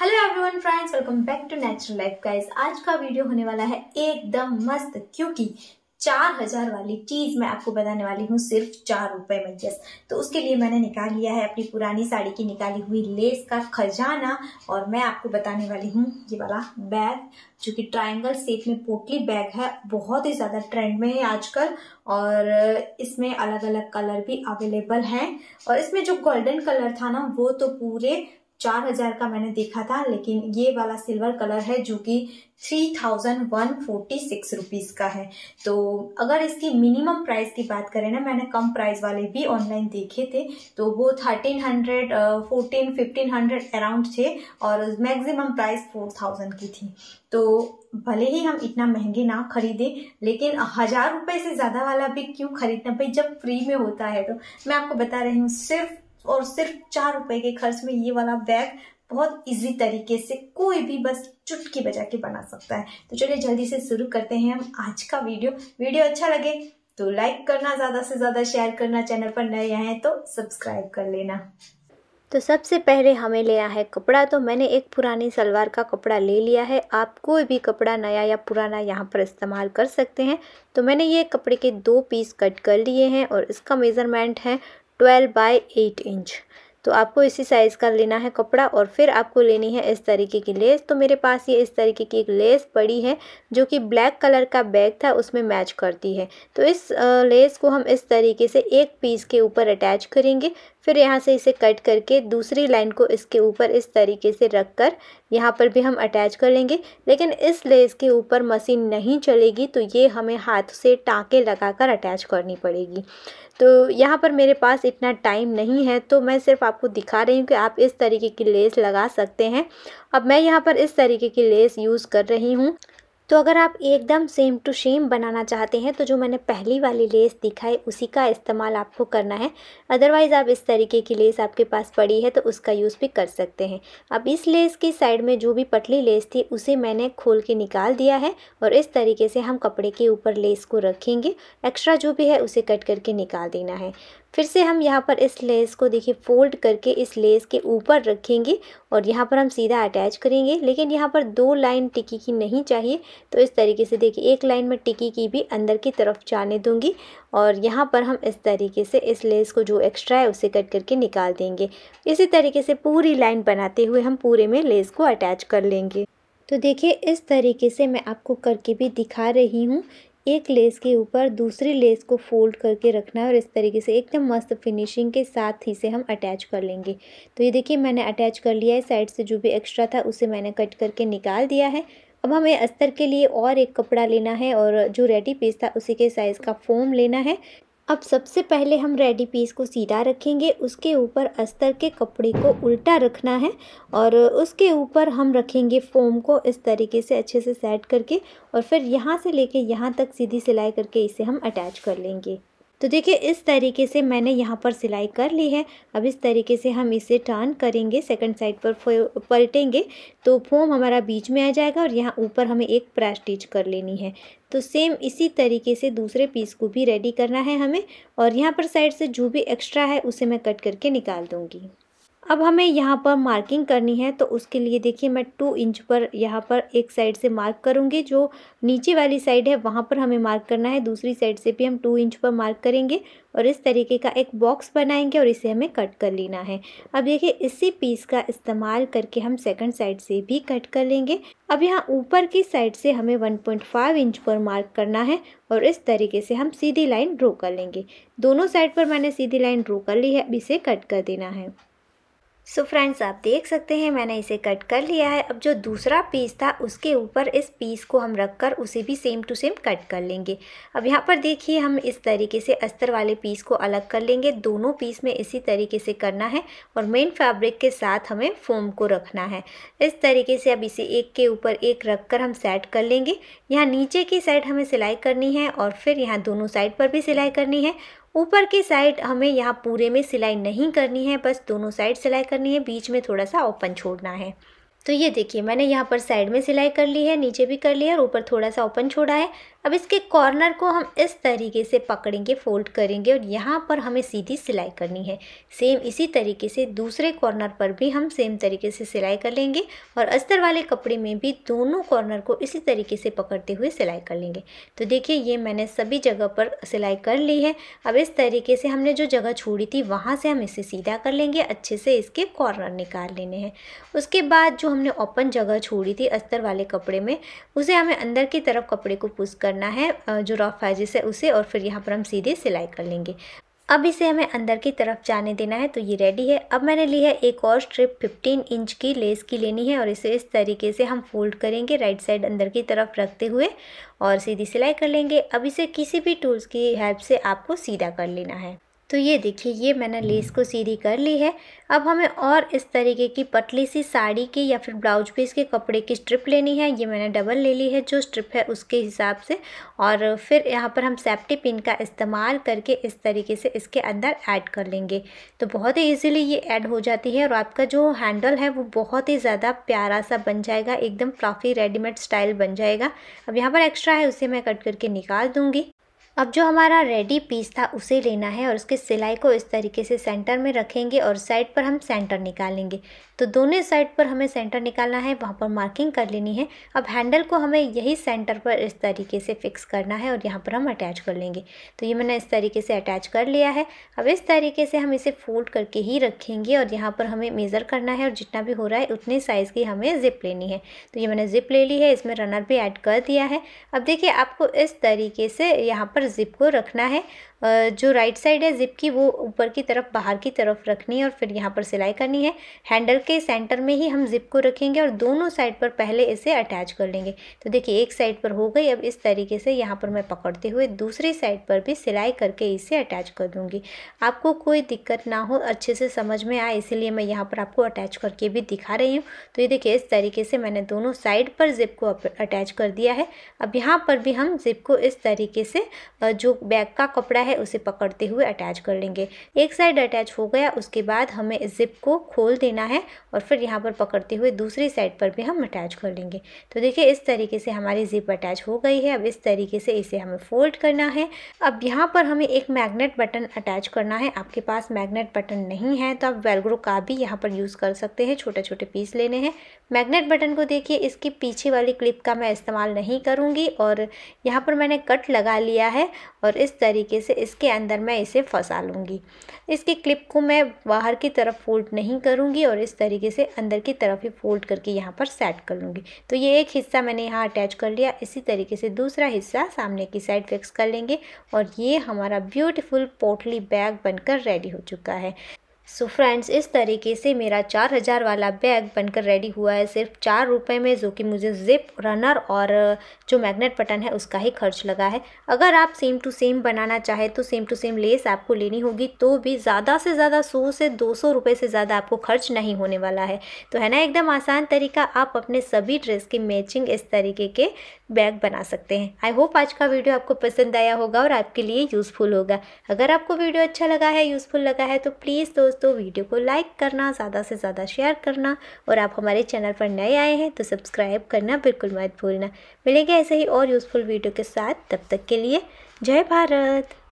Hello everyone friends, welcome back to natural life guys. आज का video होने वाला है एकदम मस्त, क्योंकि 4000 वाली चीज मैं आपको बताने वाली हूँ सिर्फ 4 रुपए में। यस, तो उसके लिए मैंने निकाल लिया है अपनी पुरानी साड़ी की निकाली हुई लेस का खजाना, और मैं आपको बताने वाली हूँ ये वाला बैग जो कि ट्रायंगल शेप में पोटली बैग है। बहुत ही ज्यादा ट्रेंड में है आजकल, और इसमें अलग अलग कलर भी अवेलेबल है। और इसमें जो गोल्डन कलर था ना, वो तो पूरे 4000 का मैंने देखा था, लेकिन ये वाला सिल्वर कलर है जो कि 3146 रुपीज का है। तो अगर इसकी मिनिमम प्राइस की बात करें ना, मैंने कम प्राइस वाले भी ऑनलाइन देखे थे, तो वो 1300 1500 अराउंड थे, और मैक्सिमम प्राइस 4000 की थी। तो भले ही हम इतना महंगे ना खरीदें, लेकिन 1000 रुपए से ज्यादा वाला भी क्यों खरीदना भाई, जब फ्री में होता है। तो मैं आपको बता रही हूँ सिर्फ और सिर्फ 4 रुपए के खर्च में ये वाला बैग बहुत इजी तरीके से कोई भी बस चुटकी बजा के बना सकता है। तो चलिए जल्दी से शुरू करते हैं हम आज का वीडियो। अच्छा लगे तो लाइक करना, ज़्यादा से ज़्यादा शेयर करना, चैनल पर नए आए हैं तो सब्सक्राइब कर लेना। तो सबसे पहले हमें लेना है कपड़ा। तो मैंने एक पुरानी सलवार का कपड़ा ले लिया है, आप कोई भी कपड़ा नया या पुराना यहाँ पर इस्तेमाल कर सकते हैं। तो मैंने ये कपड़े के 2 पीस कट कर लिए हैं, और इसका मेज़रमेंट है 12 बाई 8 इंच। तो आपको इसी साइज़ का लेना है कपड़ा, और फिर आपको लेनी है इस तरीके की लेस। तो मेरे पास ये इस तरीके की एक लेस पड़ी है जो कि ब्लैक कलर का बैग था उसमें मैच करती है। तो इस लेस को हम इस तरीके से एक पीस के ऊपर अटैच करेंगे, फिर यहाँ से इसे कट करके दूसरी लाइन को इसके ऊपर इस तरीके से रख कर यहाँ पर भी हम अटैच कर लेंगे। लेकिन इस लेस के ऊपर मशीन नहीं चलेगी, तो ये हमें हाथ से टाँके लगाकर अटैच करनी पड़ेगी। तो यहाँ पर मेरे पास इतना टाइम नहीं है, तो मैं सिर्फ आपको दिखा रही हूँ कि आप इस तरीके की लेस लगा सकते हैं। अब मैं यहाँ पर इस तरीके की लेस यूज़ कर रही हूँ। तो अगर आप एकदम सेम टू सेम बनाना चाहते हैं, तो जो मैंने पहली वाली लेस दिखाई उसी का इस्तेमाल आपको करना है। अदरवाइज़ आप इस तरीके की लेस आपके पास पड़ी है तो उसका यूज़ भी कर सकते हैं। अब इस लेस की साइड में जो भी पतली लेस थी उसे मैंने खोल के निकाल दिया है, और इस तरीके से हम कपड़े के ऊपर लेस को रखेंगे। एक्स्ट्रा जो भी है उसे कट करके निकाल देना है। फिर से हम यहाँ पर इस लेस को देखिए फोल्ड करके इस लेस के ऊपर रखेंगे, और यहाँ पर हम सीधा अटैच करेंगे। लेकिन यहाँ पर 2 लाइन टिकी की नहीं चाहिए, तो इस तरीके से देखिए एक लाइन में टिकी की भी अंदर की तरफ जाने दूंगी, और यहाँ पर हम इस तरीके से इस लेस को जो एक्स्ट्रा है उसे कट करके निकाल देंगे। इसी तरीके से पूरी लाइन बनाते हुए हम पूरे में लेस को अटैच कर लेंगे। तो देखिए इस तरीके से मैं आपको करके भी दिखा रही हूँ। एक लेस के ऊपर दूसरी लेस को फोल्ड करके रखना है, और इस तरीके से एकदम मस्त फिनिशिंग के साथ ही से हम अटैच कर लेंगे। तो ये देखिए मैंने अटैच कर लिया है, साइड से जो भी एक्स्ट्रा था उसे मैंने कट करके निकाल दिया है। अब हमें अस्तर के लिए और एक कपड़ा लेना है, और जो रेडी पीस था उसी के साइज़ का फोम लेना है। अब सबसे पहले हम रेडी पीस को सीधा रखेंगे, उसके ऊपर अस्तर के कपड़े को उल्टा रखना है, और उसके ऊपर हम रखेंगे फोम को इस तरीके से अच्छे से सेट करके, और फिर यहाँ से लेके यहाँ तक सीधी सिलाई करके इसे हम अटैच कर लेंगे। तो देखिए इस तरीके से मैंने यहाँ पर सिलाई कर ली है। अब इस तरीके से हम इसे टर्न करेंगे, सेकंड साइड पर पलटेंगे तो फोम हमारा बीच में आ जाएगा, और यहाँ ऊपर हमें एक प्रेस स्टिच कर लेनी है। तो सेम इसी तरीके से दूसरे पीस को भी रेडी करना है हमें, और यहाँ पर साइड से जो भी एक्स्ट्रा है उसे मैं कट करके निकाल दूँगी। अब हमें यहाँ पर मार्किंग करनी है, तो उसके लिए देखिए मैं 2 इंच पर यहाँ पर एक साइड से मार्क करूँगी। जो नीचे वाली साइड है वहाँ पर हमें मार्क करना है, दूसरी साइड से भी हम 2 इंच पर मार्क करेंगे, और इस तरीके का एक बॉक्स बनाएंगे, और इसे हमें कट कर लेना है। अब देखिए इसी पीस का इस्तेमाल करके हम सेकंड साइड से भी कट कर लेंगे। अब यहाँ ऊपर की साइड से हमें 1.5 इंच पर मार्क करना है, और इस तरीके से हम सीधी लाइन ड्रॉ कर लेंगे। दोनों साइड पर मैंने सीधी लाइन ड्रॉ कर ली है, अब इसे कट कर देना है। सो फ्रेंड्स, आप देख सकते हैं मैंने इसे कट कर लिया है। अब जो दूसरा पीस था उसके ऊपर इस पीस को हम रखकर उसे भी सेम टू सेम कट कर लेंगे। अब यहाँ पर देखिए हम इस तरीके से अस्तर वाले पीस को अलग कर लेंगे। दोनों पीस में इसी तरीके से करना है, और मेन फैब्रिक के साथ हमें फोम को रखना है इस तरीके से। अब इसे एक के ऊपर एक रख कर हम सेट कर लेंगे। यहाँ नीचे की साइड हमें सिलाई करनी है, और फिर यहाँ दोनों साइड पर भी सिलाई करनी है। ऊपर की साइड हमें यहाँ पूरे में सिलाई नहीं करनी है, बस दोनों साइड सिलाई करनी है, बीच में थोड़ा सा ओपन छोड़ना है। तो ये देखिए मैंने यहाँ पर साइड में सिलाई कर ली है, नीचे भी कर लिया और ऊपर थोड़ा सा ओपन छोड़ा है। अब इसके कॉर्नर को हम इस तरीके से पकड़ेंगे, फोल्ड करेंगे और यहाँ पर हमें सीधी सिलाई करनी है। सेम इसी तरीके से दूसरे कॉर्नर पर भी हम सेम तरीके से सिलाई कर लेंगे और अस्तर वाले कपड़े में भी दोनों कॉर्नर को इसी तरीके से पकड़ते हुए सिलाई कर लेंगे। तो देखिए ये मैंने सभी जगह पर सिलाई कर ली है। अब इस तरीके से हमने जो जगह छोड़ी थी वहाँ से हम इसे सीधा कर लेंगे, अच्छे से इसके कॉर्नर निकाल लेने हैं। उसके बाद जो हमने ओपन जगह छोड़ी थी अस्तर वाले कपड़े में, उसे हमें अंदर की तरफ कपड़े को पुश करना है जो रफ एजेस है उसे, और फिर यहाँ पर हम सीधे सिलाई कर लेंगे। अब इसे हमें अंदर की तरफ जाने देना है। तो ये रेडी है। अब मैंने ली है एक और स्ट्रिप 15 इंच की लेस की लेनी है और इसे इस तरीके से हम फोल्ड करेंगे, राइट साइड अंदर की तरफ रखते हुए और सीधी सिलाई कर लेंगे। अब इसे किसी भी टूल्स की हेल्प से आपको सीधा कर लेना है। तो ये देखिए ये मैंने लेस को सीधी कर ली है। अब हमें और इस तरीके की पतली सी साड़ी की या फिर ब्लाउज पीस के कपड़े की स्ट्रिप लेनी है। ये मैंने डबल ले ली है जो स्ट्रिप है उसके हिसाब से, और फिर यहाँ पर हम सेफ्टी पिन का इस्तेमाल करके इस तरीके से इसके अंदर ऐड कर लेंगे। तो बहुत ही ईजिली ये ऐड हो जाती है और आपका जो हैंडल है वो बहुत ही ज़्यादा प्यारा सा बन जाएगा, एकदम फ्लफी रेडीमेड स्टाइल बन जाएगा। अब यहाँ पर एक्स्ट्रा है उसे मैं कट करके निकाल दूँगी। अब जो हमारा रेडी पीस था उसे लेना है और उसकी सिलाई को इस तरीके से सेंटर में रखेंगे और साइड पर हम सेंटर निकालेंगे। तो दोनों साइड पर हमें सेंटर निकालना है, वहाँ पर मार्किंग कर लेनी है। अब हैंडल को हमें यही सेंटर पर इस तरीके से फिक्स करना है और यहाँ पर हम अटैच कर लेंगे। तो ये मैंने इस तरीके से अटैच कर लिया है। अब इस तरीके से हम इसे फोल्ड करके ही रखेंगे और यहाँ पर हमें मेज़र करना है और जितना भी हो रहा है उतने साइज़ की हमें ज़िप लेनी है। तो ये मैंने ज़िप ले ली है, इसमें रनर भी ऐड कर दिया है। अब देखिए आपको इस तरीके से यहाँ पर ज़िप को रखना है, जो राइट साइड है ज़िप की वो ऊपर की तरफ बाहर की तरफ रखनी है और फिर यहाँ पर सिलाई करनी है। हैंडल के सेंटर में ही हम ज़िप को रखेंगे और दोनों साइड पर पहले इसे अटैच कर लेंगे। तो देखिए एक साइड पर हो गई। अब इस तरीके से यहाँ पर मैं पकड़ते हुए दूसरी साइड पर भी सिलाई करके इसे अटैच कर दूँगी। आपको कोई दिक्कत ना हो, अच्छे से समझ में आए, इसीलिए मैं यहाँ पर आपको अटैच करके भी दिखा रही हूँ। तो ये देखिए इस तरीके से मैंने दोनों साइड पर ज़िप को अटैच कर दिया है। अब यहाँ पर भी हम ज़िप को इस तरीके से जो बैग का कपड़ा है उसे पकड़ते हुए अटैच कर लेंगे। एक साइड अटैच हो गया, उसके बाद हमें ज़िप को खोल देना है और फिर यहाँ पर पकड़ते हुए दूसरी साइड पर भी हम अटैच कर लेंगे। तो देखिए इस तरीके से हमारी ज़िप अटैच हो गई है। अब इस तरीके से इसे हमें फोल्ड करना है। अब यहाँ पर हमें एक मैग्नेट बटन अटैच करना है। आपके पास मैग्नेट बटन नहीं है तो आप वेलग्रो का भी यहाँ पर यूज़ कर सकते हैं, छोटे छोटे पीस लेने हैं। मैग्नेट बटन को देखिए इसकी पीछे वाली क्लिप का मैं इस्तेमाल नहीं करूँगी और यहाँ पर मैंने कट लगा लिया है और इस तरीके से इसके अंदर मैं इसे फंसा लूँगी। इसकी क्लिप को मैं बाहर की तरफ फोल्ड नहीं करूँगी और इस तरीके से अंदर की तरफ ही फोल्ड करके यहाँ पर सेट कर लूँगी। तो ये एक हिस्सा मैंने यहाँ अटैच कर लिया। इसी तरीके से दूसरा हिस्सा सामने की साइड फिक्स कर लेंगे और ये हमारा ब्यूटीफुल पोटली बैग बनकर रेडी हो चुका है। सो फ्रेंड्स इस तरीके से मेरा 4000 वाला बैग बनकर रेडी हुआ है सिर्फ 4 रुपये में, जो कि मुझे ज़िप, रनर और जो मैग्नेट बटन है उसका ही खर्च लगा है। अगर आप सेम टू सेम बनाना चाहे तो सेम टू सेम लेस आपको लेनी होगी, तो भी ज़्यादा से ज़्यादा 100 से 200 रुपये से ज़्यादा आपको खर्च नहीं होने वाला है। तो है ना एकदम आसान तरीका, आप अपने सभी ड्रेस की मैचिंग इस तरीके के बैग बना सकते हैं। आई होप आज का वीडियो आपको पसंद आया होगा और आपके लिए यूज़फुल होगा। अगर आपको वीडियो अच्छा लगा है, यूज़फुल लगा है तो प्लीज़ तो वीडियो को लाइक करना, ज़्यादा से ज़्यादा शेयर करना और आप हमारे चैनल पर नए आए हैं तो सब्सक्राइब करना बिल्कुल मत भूलना। मिलेंगे ऐसे ही और यूज़फुल वीडियो के साथ, तब तक के लिए जय भारत।